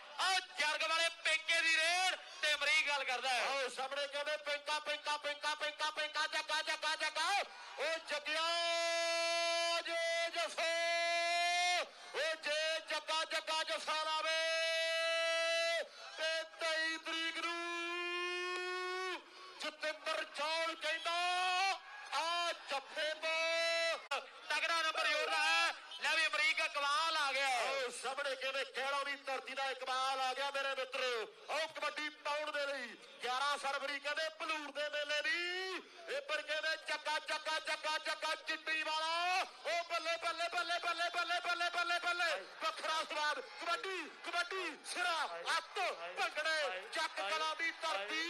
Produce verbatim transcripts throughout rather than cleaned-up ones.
जग वाले पिंके की रेड ते मरी गल करदा है। आओ सामने कहंदे पिंका पिंका पिंका पिंका पिंका जग्गा जग्गा जग्गा ओ जग्गिया जे जसो ओ जे जग्गा जग्गा जसो लावे ते तेईस तरीक नू जतिंदर चौल कहंदा आ जफे तो तगड़ा नंबर जोड़ रहा है। लवी अमरीका कमाल आ गया सामने कहने कहना भी धरती का इकबाल आ गया मेरे मित्रों और कबड्डी पाउंड दे रही ग्यारह फरवरी कहते भलूर के मेले की इधर कहते जग्गा जग्गा जग्गा जग्गा चिट्टी वाला ओ बल्ले बल्ले बल्ले बल्ले बल्ले बल्ले बल्ले बल्ले बखरा स्वाद कबड्डी कबड्डी सिरा अत भंगड़े जग कला की धरती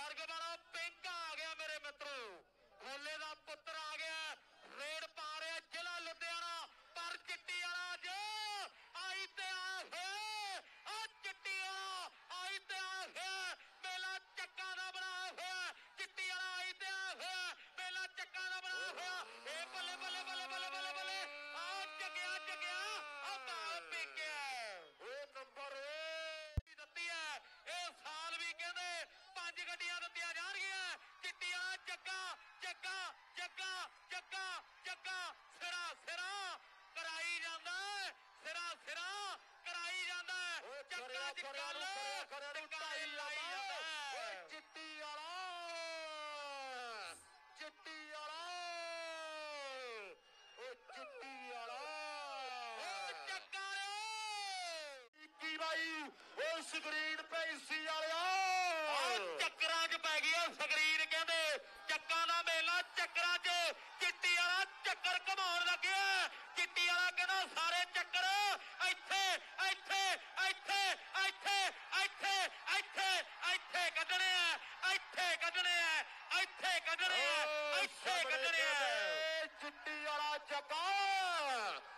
जग वाला पिंक आ गया मेरे मित्रों गोले का पुत्र आ गया रेड पा रहा जिला लुधियाना पर चिट्टी वाला जो आई ते आ चिट्टी वाला आई ते आ मेला चक्का का बनाया हुआ चिट्टी वाला आई ते आ मेला चक्का का बनाया हुआ ये बल्ले बल्ले बल्ले बल्ले बल्ले बल्ले आ जगिया जगिया आपाल पिंके ओ नंबर दती है ये साल भी कहते पांच गड्डियां दतिया जा रही है चिट्टी वाला जग्गा जग्गा जग्गा जग्गा जग्गा सिरा सिरा कराई जांदा सिरा सिरा कराई जांदा चक्का चक्का लाई जांदा चिट्टी वाला चिट्टी वाला ओ चिट्टी वाला ओ चक्का रे की भाई ओ स्क्रीन पे इसी वाला ओ चक्करा च पै गई ओ स्क्रीन कहंदे चक्का दा मेला चक्करा च चिट्टी वाला चक्कर घुमाउण लगे चिट्टी वाला कहना सारे चक्कर इत्थे इत्थे इत्थे इत्थे इत्थे इत्थे इत्थे कढणे आ इत्थे कढणे आ इत्थे कढणे आ इत्थे कढणे आ चिट्टी वाला जग्गा